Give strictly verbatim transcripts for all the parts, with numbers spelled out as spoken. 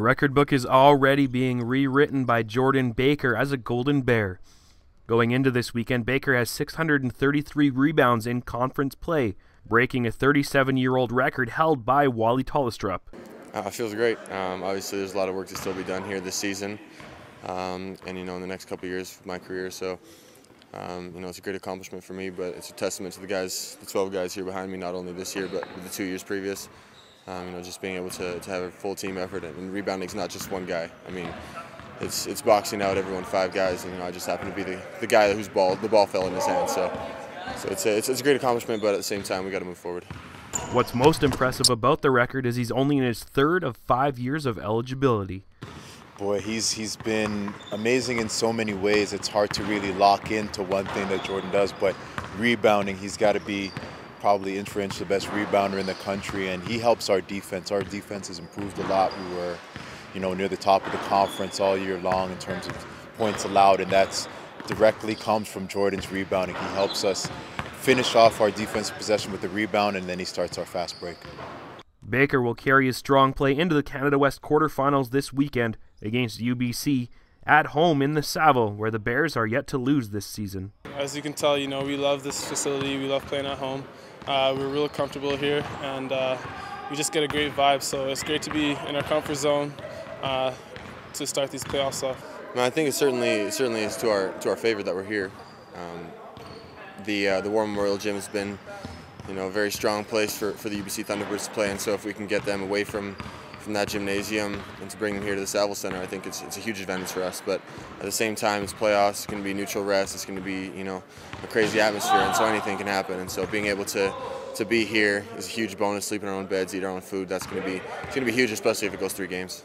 The record book is already being rewritten by Jordan Baker as a Golden Bear. Going into this weekend, Baker has six hundred thirty-three rebounds in conference play, breaking a thirty-seven-year-old record held by Wally Tallistrup. Uh, it feels great. Um, obviously, there's a lot of work to still be done here this season, um, and you know, in the next couple of years of my career. So, um, you know, it's a great accomplishment for me, but it's a testament to the guys, the twelve guys here behind me, not only this year but the two years previous. Um, you know, just being able to, to have a full team effort, and rebounding is not just one guy. I mean, it's it's boxing out everyone, five guys, and you know, I just happen to be the, the guy whose ball the ball fell in his hand. So, so it's a, it's, it's a great accomplishment, but at the same time, we got to move forward. What's most impressive about the record is he's only in his third of five years of eligibility. Boy, he's he's been amazing in so many ways. It's hard to really lock into one thing that Jordan does, but rebounding, he's got to be probably inferentially the best rebounder in the country, and he helps our defense. Our defense has improved a lot. We were, you know, near the top of the conference all year long in terms of points allowed, and that's directly comes from Jordan's rebounding. He helps us finish off our defensive possession with the rebound, and then he starts our fast break. Baker will carry his strong play into the Canada West quarterfinals this weekend against U B C at home in the Savo, where the Bears are yet to lose this season. As you can tell, you know, we love this facility. We love playing at home. Uh, we're real comfortable here, and uh, we just get a great vibe. So it's great to be in our comfort zone uh, to start these playoffs off. I think it certainly it certainly is to our to our favor that we're here. Um, the uh, the War Memorial Gym has been, you know, a very strong place for for the U B C Thunderbirds to play, and so if we can get them away from from that gymnasium and to bring them here to the Saville Center, I think it's, it's a huge advantage for us. But at the same time, it's playoffs, it's going to be neutral rest, it's going to be, you know, a crazy atmosphere, and so anything can happen. And so being able to, to be here is a huge bonus. Sleep in our own beds, eat our own food, that's going to be, it's going to be huge, especially if it goes three games.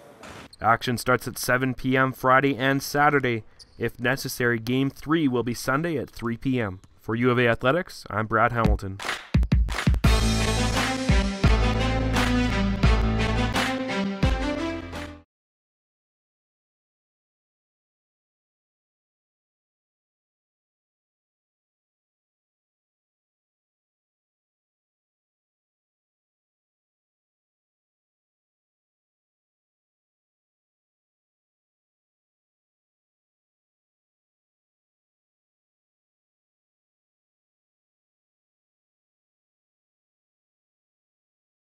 Action starts at seven p m Friday and Saturday. If necessary, Game three will be Sunday at three p m For U of A Athletics, I'm Brad Hamilton.